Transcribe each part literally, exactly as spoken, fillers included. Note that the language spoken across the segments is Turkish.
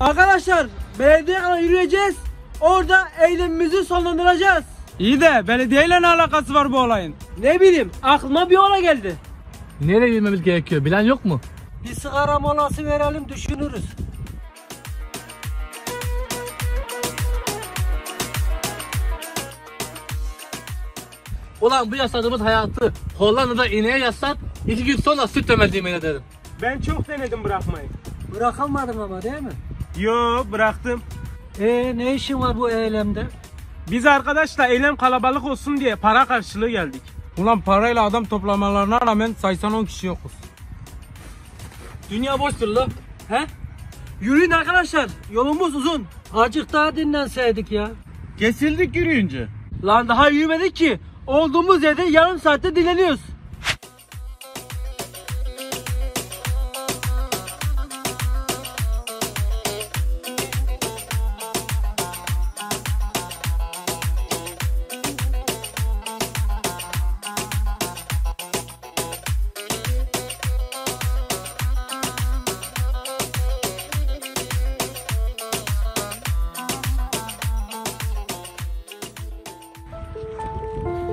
Arkadaşlar belediyeye kadar yürüyeceğiz. Orada eylemimizi sonlandıracağız. İyi de belediyeyle ne alakası var bu olayın? Ne bileyim, aklıma bir olay geldi. Nereye yürümemiz gerekiyor, bilen yok mu? Bir sigara molası verelim, düşünürüz. Ulan bu yaşadığımız hayatı Hollanda'da ineğe yaslat, iki gün sonra süt demediğim yine derim. Ben çok denedim bırakmayı. Bırakamadım ama, değil mi? Yo, bıraktım. Eee ne işin var bu eylemde? Biz arkadaşla eylem kalabalık olsun diye para karşılığı geldik. Ulan parayla adam toplamalarına rağmen saysan on kişi yokuz. Dünya boştur la. He? Yürüyün arkadaşlar, yolumuz uzun. Acık daha dinlenseydik ya. Kesildik yürüyünce. Lan daha yürümedik ki. Olduğumuz yerde yarım saatte dinleniyoruz.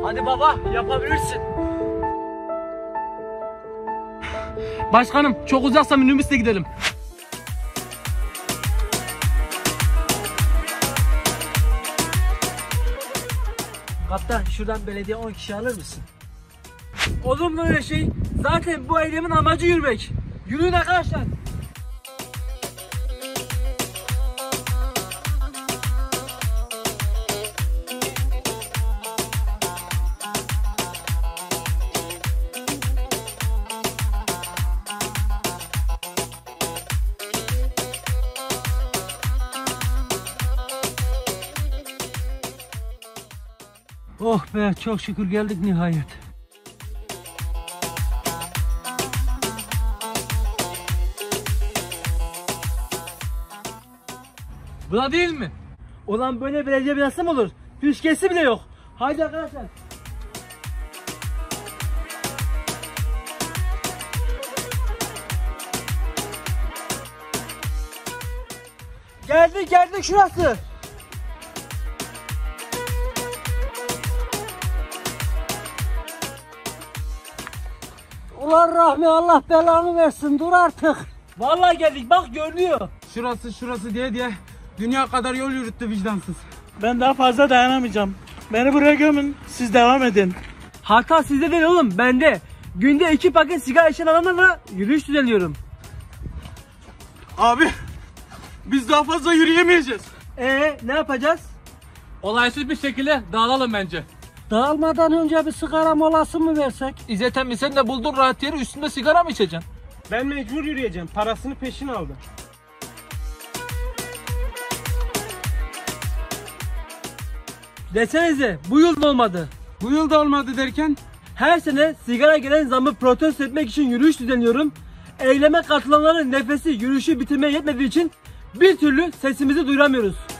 Hadi baba, yapabilirsin. Başkanım, çok uzaksa minibüsle gidelim. Kaptan, şuradan belediye on kişi alır mısın? Olur mu öyle şey? Zaten bu eylemin amacı yürümek. Yürüyün arkadaşlar. Oh be, çok şükür geldik nihayet. Bu da değil mi? Ulan böyle belediye binası mı olur? Püskesi bile yok. Haydi arkadaşlar. Geldik geldik şurası. Allah rahmi, Allah belanı versin, dur artık. Vallahi geldik bak, görünüyor. Şurası şurası diye diye dünya kadar yol yürüttü vicdansız. Ben daha fazla dayanamayacağım. Beni buraya gömün, siz devam edin. Hata sizde değil oğlum, bende. Günde iki paket sigara içen adamlarla yürüyüş düzenliyorum. Abi biz daha fazla yürüyemeyeceğiz. Eee ne yapacağız? Olaysız bir şekilde dağılalım bence. Dağılmadan önce bir sigara molası mı versek? İzzet emmi sen de buldun rahat yeri, üstünde sigara mı içeceksin? Ben mecbur yürüyeceğim, parasını peşin aldım. Desenize bu yıl da olmadı. Bu yıl da olmadı derken? Her sene sigara gelen zammı protesto etmek için yürüyüş düzenliyorum. Eyleme katılanların nefesi yürüyüşü bitirmeye yetmediği için bir türlü sesimizi duyuramıyoruz.